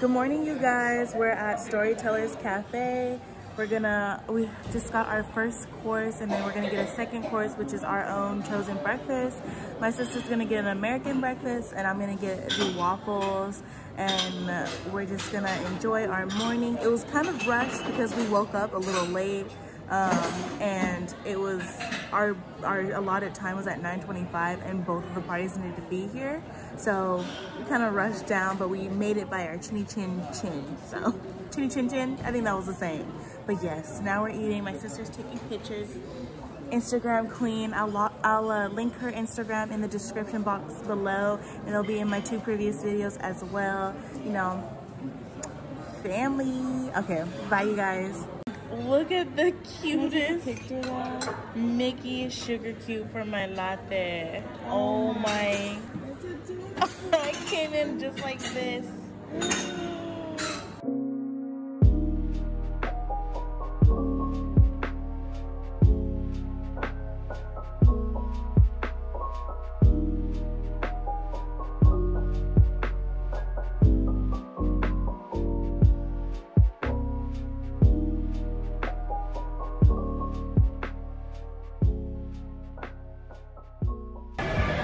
Good morning, you guys. We're at Storytellers Cafe. We just got our first course, and then we're gonna get a second course, which is our own chosen breakfast. My sister's gonna get an American breakfast, and I'm gonna get the waffles, and we're just gonna enjoy our morning. It was kind of rushed because we woke up a little late, and it was our allotted time was at 9:25, and both of the parties needed to be here, so we kind of rushed down, but we made it by our chinny chin. So chinny chin, I think that was the same. But yes, now we're eating. My sister's taking pictures. Instagram queen. I'll link her Instagram in the description box below, and it'll be in my two previous videos as well. You know, family. Okay, bye, you guys. Look at the cutest Mickey sugar cube for my latte. Oh my! I came in just like this.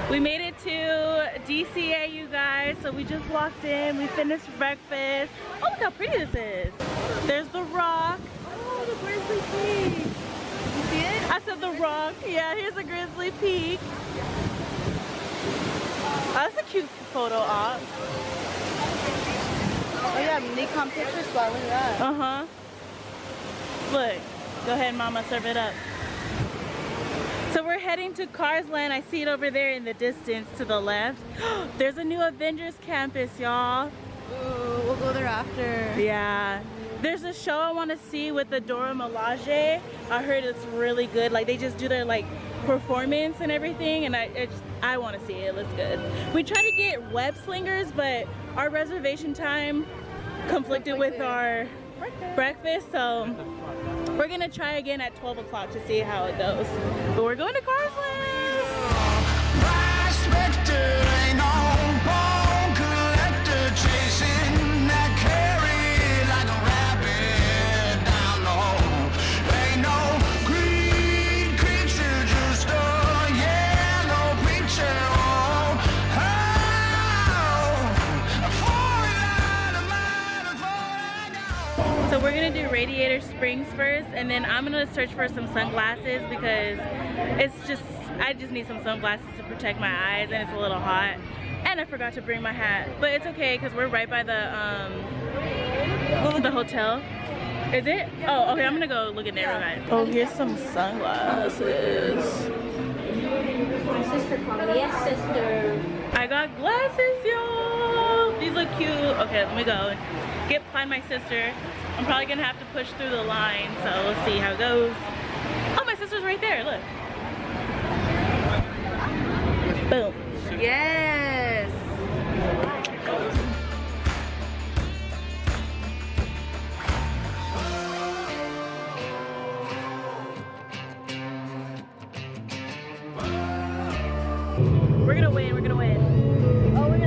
We made it to DCA, you guys. So we just walked in, we finished breakfast. Oh, look how pretty this is. There's the rock. Oh, the Grizzly Peak. You see it? I said the rock. Yeah, here's the Grizzly Peak. Oh, that's a cute photo op. Oh yeah, Nikon picture spot, look at that. Uh-huh. Look, go ahead, mama, serve it up. So we're heading to Carsland. I see it over there in the distance to the left. There's a new Avengers Campus, y'all. Ooh, we'll go there after. Yeah. There's a show I want to see with Adora Milaje. I heard it's really good. Like, they just do their like performance and everything, and I want to see it. It looks good. We tried to get Web-slingers, but our reservation time conflicted with our breakfast, so we're gonna try again at 12 o'clock to see how it goes. But we're going to Carsland! So we're gonna do Radiator Springs first, and then I'm gonna search for some sunglasses because I just need some sunglasses to protect my eyes, and it's a little hot. And I forgot to bring my hat, but it's okay because we're right by the hotel. Is it? Oh, okay. I'm gonna go look in there, guys. Oh, here's some sunglasses. My sister called. Yes, sister. I got glasses, y'all. These look cute. Okay, let me go find my sister. I'm probably gonna have to push through the line, so we'll see how it goes. Oh, my sister's right there, look. Boom. Yes! We're gonna win, we're gonna win. Oh, we're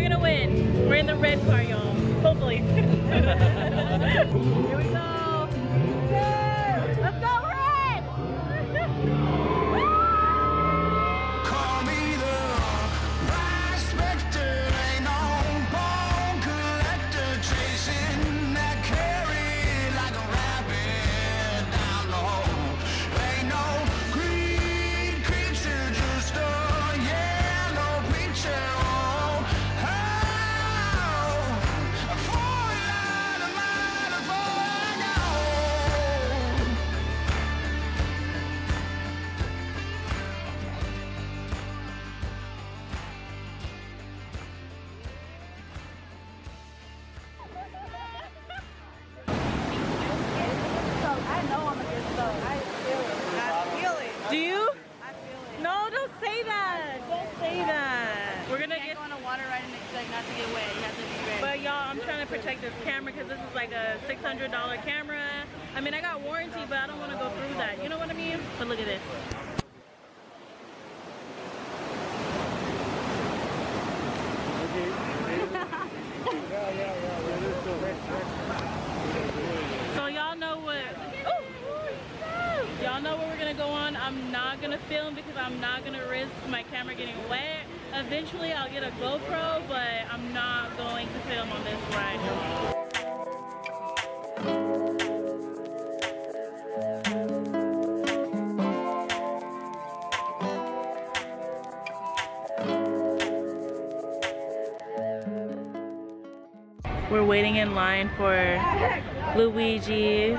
gonna win. We're in the red car, y'all. Hopefully. Here we go. Yes. Let's go, Red! Call me the prospector, ain't no bone collector, chasing that carry like a rabbit down low. Ain't no green creature, just a yellow creature. $600 camera. I mean, I got warranty, but I don't want to go through that. You know what I mean? But look at this. y'all know where we're gonna go on. I'm not gonna film because I'm not gonna risk my camera getting wet. Eventually I'll get a GoPro, but I'm not going to film on this ride. We're waiting in line for Luigi's.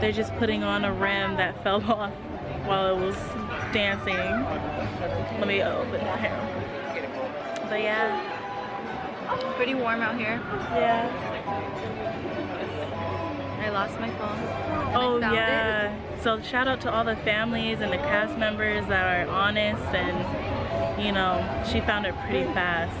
They're just putting on a rim that fell off while it was dancing. Let me open it here. But yeah, pretty warm out here. Yeah. I lost my phone. Oh yeah. So shout out to all the families and the cast members that are honest and, you know, she found it pretty fast.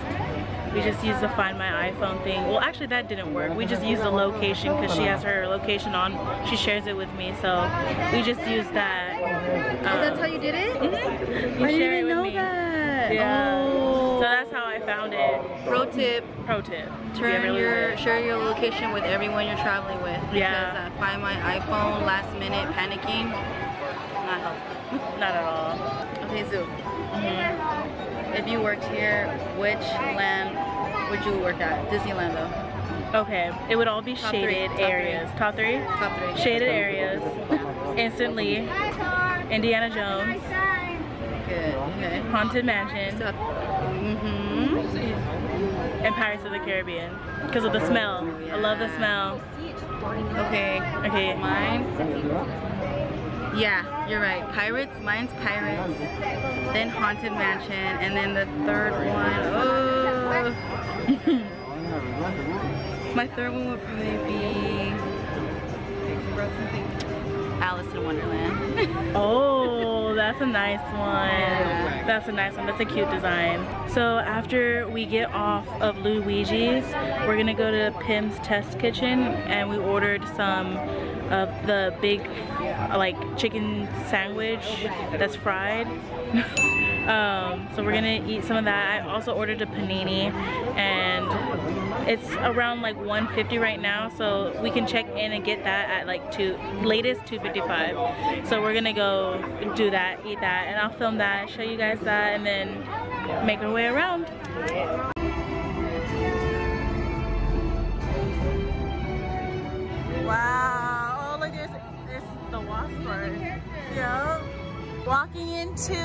We just used the Find My iPhone thing. Well, actually that didn't work. We just used the location because she has her location on. She shares it with me, so we just used that. Oh, that's how you did it? Mm-hmm. You share it with me. I didn't know that. Yeah. Oh. So that's how I found it. Pro tip. Pro tip. Share your location with everyone you're traveling with. Because yeah. Find My iPhone, last minute panicking, not helpful. Not at all. Okay, so. Mm-hmm. If you worked here, which land would you work at? Disneyland though. Okay, it would all be shaded areas. Top three? Top three. Shaded areas. Instantly. Indiana Jones. Good. Okay. Haunted Mansion. Mm-hmm. And Pirates of the Caribbean. Because of the smell. Yeah. I love the smell. Okay. Okay. Mine. Yeah, you're right. Pirates, mine's Pirates, then Haunted Mansion, and then the third one. Oh. My third one would probably be Alice in Wonderland. Oh, that's a nice one. That's a nice one. That's a cute design. So after we get off of Luigi's, we're gonna go to Pim's Test Kitchen, and we ordered some of the big like chicken sandwich that's fried. So we're gonna eat some of that. I also ordered a panini, and it's around like 150 right now, so we can check in and get that at like latest 2:55. So we're gonna go do that, eat that, and I'll film that, show you guys that, and then make our way around. Wow. Yep. Walking into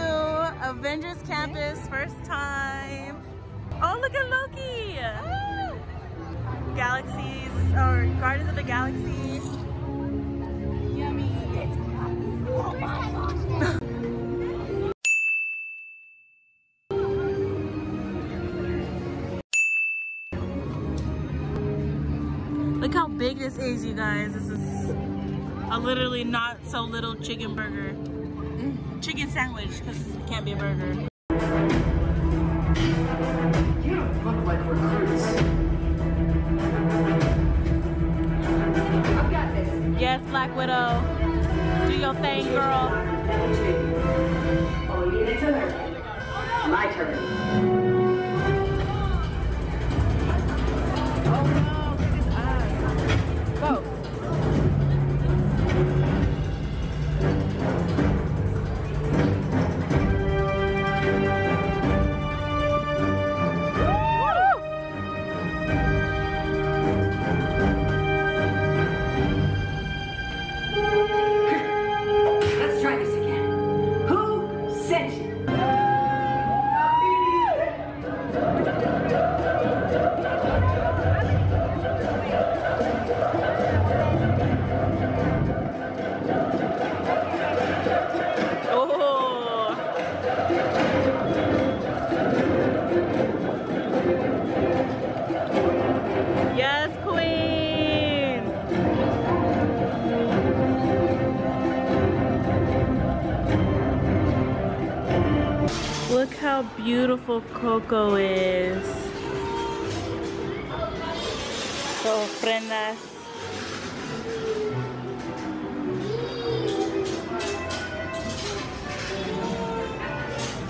Avengers Campus, first time. Oh, look at Loki! Ah. Galaxies, or Guardians of the Galaxy. Yummy. Oh my gosh. Look how big this is, you guys. This is a literally not so little chicken burger. Chicken sandwich, because it can't be a burger. You don't look like recruits. I've got this. Yes, Black Widow. Do your thing, girl. All units alert. My turn. Oh no, look at his eyes. Go. How beautiful Coco is. The ofrendas.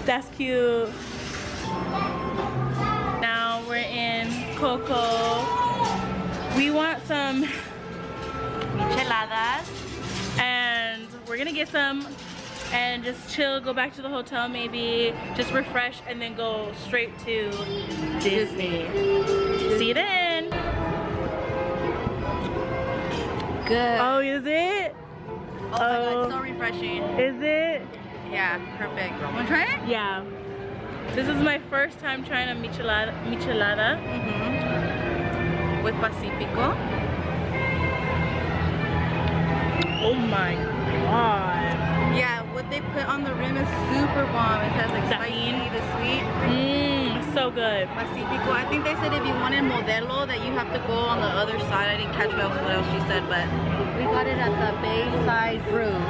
That's cute. Now we're in Coco. We want some Micheladas. And we're we're gonna get some and just chill, go back to the hotel maybe, just refresh, and then go straight to Disney. See you then. Good. Oh, is it? Oh my God, it's so refreshing. Is it? Yeah, perfect. Wanna try it? Yeah. This is my first time trying a michelada with Pacifico. Oh my God. Yeah, what they put on the rim is super bomb. It has like spicy to sweet. Mmm, so good. Pacifico. I think they said if you wanted Modelo that you have to go on the other side. I didn't catch what else she said, but we got it at the Bayside Room.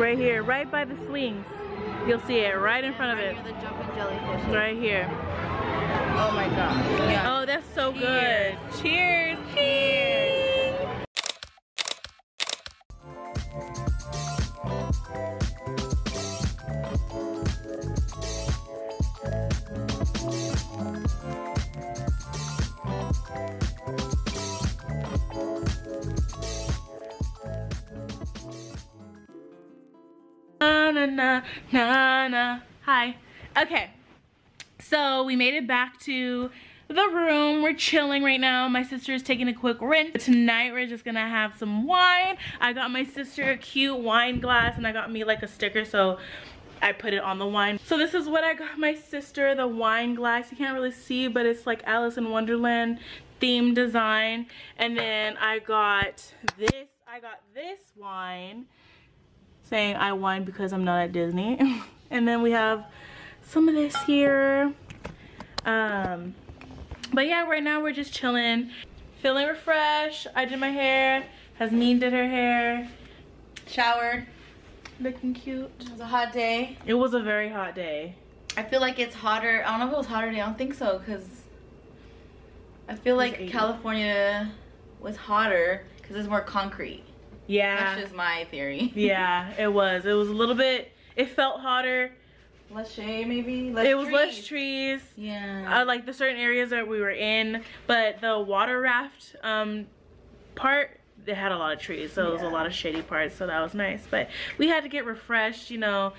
Right here, right by the swings. You'll see it right in front of it. Near the Jumping Jellyfish. Right here. Oh my God. Yeah. Oh, that's so good. Cheers. Cheers. Cheers. Hi. Okay, so we made it back to the room. We're chilling right now. My sister's taking a quick rinse. Tonight we're just gonna have some wine. I got my sister a cute wine glass and I got me like a sticker, so I put it on the wine. So this is what I got my sister, the wine glass. You can't really see, but it's like Alice in Wonderland theme design. And then I got this wine saying I wine because I'm not at Disney. And then we have some of this here. But yeah, right now we're just chilling, feeling refreshed. I did my hair. Hasmin did her hair. Showered. Looking cute. It was a hot day. It was a very hot day. I feel like it's hotter. I don't know if it was hotter today. I don't think so, because I feel like California was hotter because it's more concrete. Yeah. That's just my theory. Yeah, it was. It was a little bit... It felt hotter. Less shade, maybe? Less trees. Yeah. Like the certain areas that we were in, but the water raft part, it had a lot of trees, so it was a lot of shady parts, so that was nice. But we had to get refreshed, you know,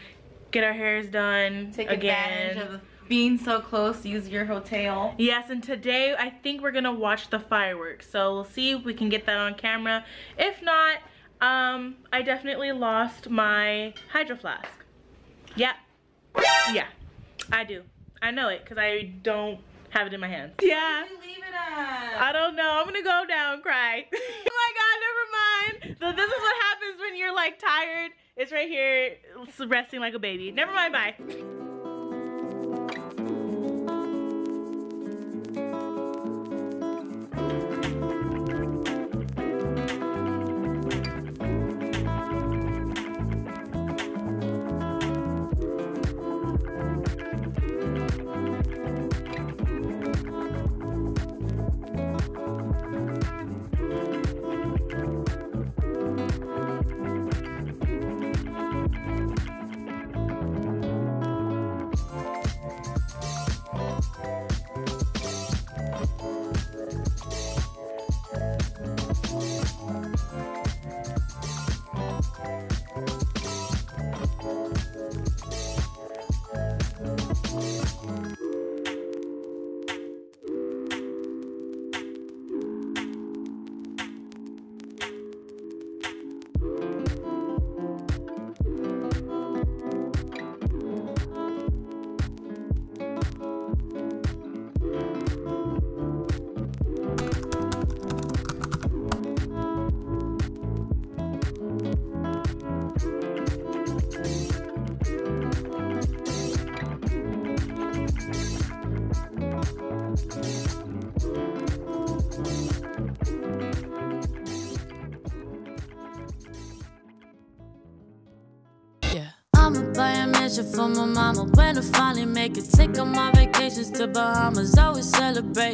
get our hairs done. Take advantage of being so close, use your hotel. Yes, and today I think we're going to watch the fireworks, so we'll see if we can get that on camera. If not, I definitely lost my hydro flask. Yeah. Yeah. I do. I know it because I don't have it in my hands. Yeah. Why did you leave it up? I don't know. I'm going to go down and cry. Oh my God, never mind. So this is what happens when you're like tired. It's right here. It's resting like a baby. Never mind. Bye. For my mama, when I finally make it, take on my vacations to Bahamas, always celebrate.